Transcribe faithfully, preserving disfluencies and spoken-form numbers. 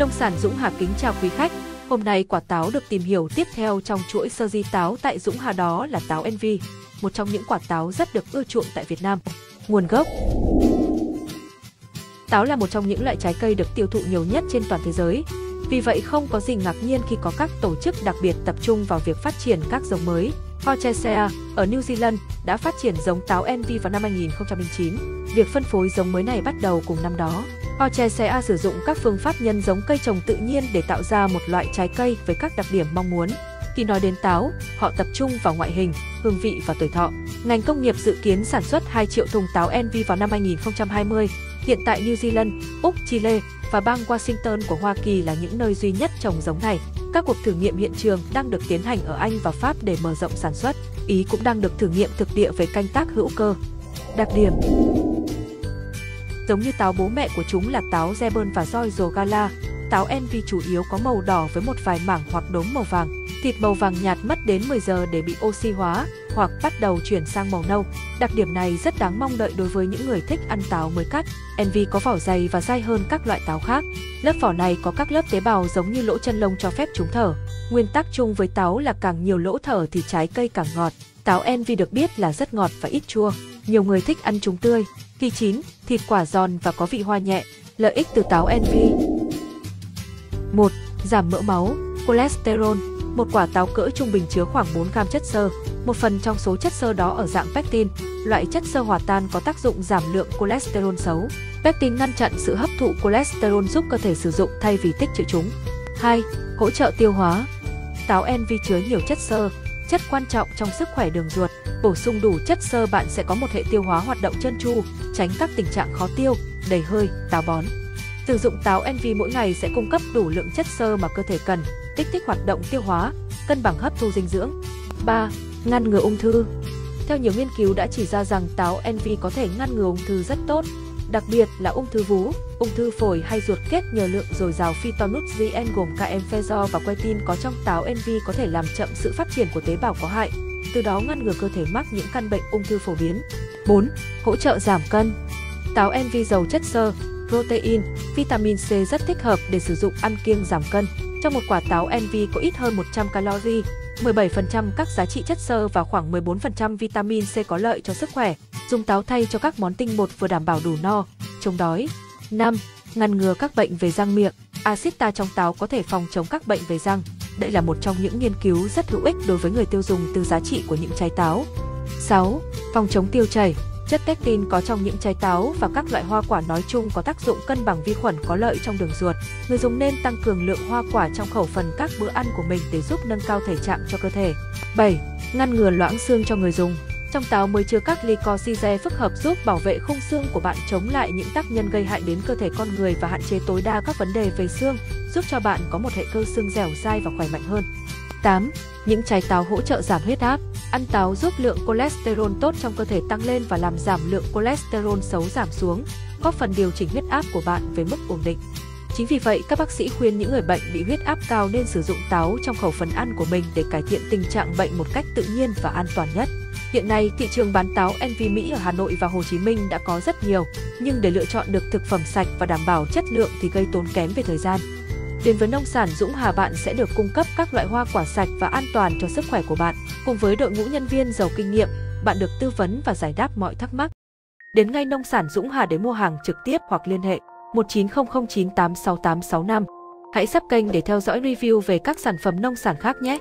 Nông sản Dũng Hà kính chào quý khách. Hôm nay quả táo được tìm hiểu tiếp theo trong chuỗi sơ di táo tại Dũng Hà đó là táo Envy, một trong những quả táo rất được ưa chuộng tại Việt Nam. Nguồn gốc: táo là một trong những loại trái cây được tiêu thụ nhiều nhất trên toàn thế giới. Vì vậy không có gì ngạc nhiên khi có các tổ chức đặc biệt tập trung vào việc phát triển các giống mới. HortResearch ở New Zealand đã phát triển giống táo Envy vào năm hai nghìn không trăm lẻ chín. Việc phân phối giống mới này bắt đầu cùng năm đó. HortResearch sử dụng các phương pháp nhân giống cây trồng tự nhiên để tạo ra một loại trái cây với các đặc điểm mong muốn. Khi nói đến táo, họ tập trung vào ngoại hình, hương vị và tuổi thọ. Ngành công nghiệp dự kiến sản xuất hai triệu thùng táo Envy vào năm hai nghìn không trăm hai mươi. Hiện tại New Zealand, Úc, Chile và bang Washington của Hoa Kỳ là những nơi duy nhất trồng giống này. Các cuộc thử nghiệm hiện trường đang được tiến hành ở Anh và Pháp để mở rộng sản xuất. Ý cũng đang được thử nghiệm thực địa về canh tác hữu cơ. Đặc điểm: giống như táo bố mẹ của chúng là táo Braeburn và Royal Gala, táo Envy chủ yếu có màu đỏ với một vài mảng hoặc đốm màu vàng. Thịt màu vàng nhạt mất đến mười giờ để bị oxy hóa hoặc bắt đầu chuyển sang màu nâu. Đặc điểm này rất đáng mong đợi đối với những người thích ăn táo mới cắt. Envy có vỏ dày và dai hơn các loại táo khác. Lớp vỏ này có các lớp tế bào giống như lỗ chân lông cho phép chúng thở. Nguyên tắc chung với táo là càng nhiều lỗ thở thì trái cây càng ngọt. Táo Envy được biết là rất ngọt và ít chua. Nhiều người thích ăn chúng tươi. Khi chín, thịt quả giòn và có vị hoa nhẹ. Lợi ích từ táo Envy: một Giảm mỡ máu, cholesterol. Một quả táo cỡ trung bình chứa khoảng bốn gam chất xơ. Một phần trong số chất xơ đó ở dạng pectin, loại chất xơ hòa tan có tác dụng giảm lượng cholesterol xấu. Pectin ngăn chặn sự hấp thụ cholesterol, giúp cơ thể sử dụng thay vì tích trữ chúng. hai Hỗ trợ tiêu hóa. Táo Envy chứa nhiều chất xơ, chất quan trọng trong sức khỏe đường ruột. Bổ sung đủ chất xơ, bạn sẽ có một hệ tiêu hóa hoạt động trơn tru, tránh các tình trạng khó tiêu, đầy hơi, táo bón. Sử dụng táo Envy mỗi ngày sẽ cung cấp đủ lượng chất xơ mà cơ thể cần, kích thích hoạt động tiêu hóa, cân bằng hấp thu dinh dưỡng. ba Ngăn ngừa ung thư. Theo nhiều nghiên cứu đã chỉ ra rằng táo Envy có thể ngăn ngừa ung thư rất tốt, đặc biệt là ung thư vú, ung thư phổi hay ruột kết, nhờ lượng dồi dào phytonutrient gồm kẽm, pheo và pectin có trong táo Envy có thể làm chậm sự phát triển của tế bào có hại, từ đó ngăn ngừa cơ thể mắc những căn bệnh ung thư phổ biến. bốn Hỗ trợ giảm cân. Táo Envy giàu chất xơ, protein, vitamin C, rất thích hợp để sử dụng ăn kiêng giảm cân. Trong một quả táo Envy có ít hơn một trăm calorie, mười bảy phần trăm các giá trị chất xơ và khoảng mười bốn phần trăm vitamin C có lợi cho sức khỏe. Dùng táo thay cho các món tinh bột vừa đảm bảo đủ no, chống đói. năm Ngăn ngừa các bệnh về răng miệng. Axit ta trong táo có thể phòng chống các bệnh về răng. Đây là một trong những nghiên cứu rất hữu ích đối với người tiêu dùng từ giá trị của những trái táo. sáu Phòng chống tiêu chảy. Chất pectin có trong những trái táo và các loại hoa quả nói chung có tác dụng cân bằng vi khuẩn có lợi trong đường ruột. Người dùng nên tăng cường lượng hoa quả trong khẩu phần các bữa ăn của mình để giúp nâng cao thể trạng cho cơ thể. bảy Ngăn ngừa loãng xương cho người dùng. Trong táo mới chứa các glycoside phức hợp giúp bảo vệ khung xương của bạn chống lại những tác nhân gây hại đến cơ thể con người và hạn chế tối đa các vấn đề về xương, giúp cho bạn có một hệ cơ xương dẻo dai và khỏe mạnh hơn. tám Những trái táo hỗ trợ giảm huyết áp. Ăn táo giúp lượng cholesterol tốt trong cơ thể tăng lên và làm giảm lượng cholesterol xấu giảm xuống, góp phần điều chỉnh huyết áp của bạn về mức ổn định. Chính vì vậy, các bác sĩ khuyên những người bệnh bị huyết áp cao nên sử dụng táo trong khẩu phần ăn của mình để cải thiện tình trạng bệnh một cách tự nhiên và an toàn nhất. Hiện nay, thị trường bán táo Envy Mỹ ở Hà Nội và Hồ Chí Minh đã có rất nhiều, nhưng để lựa chọn được thực phẩm sạch và đảm bảo chất lượng thì gây tốn kém về thời gian. Đến với Nông sản Dũng Hà, bạn sẽ được cung cấp các loại hoa quả sạch và an toàn cho sức khỏe của bạn. Cùng với đội ngũ nhân viên giàu kinh nghiệm, bạn được tư vấn và giải đáp mọi thắc mắc. Đến ngay Nông sản Dũng Hà để mua hàng trực tiếp hoặc liên hệ một chín không không chín tám sáu tám sáu năm. Hãy sub kênh để theo dõi review về các sản phẩm nông sản khác nhé!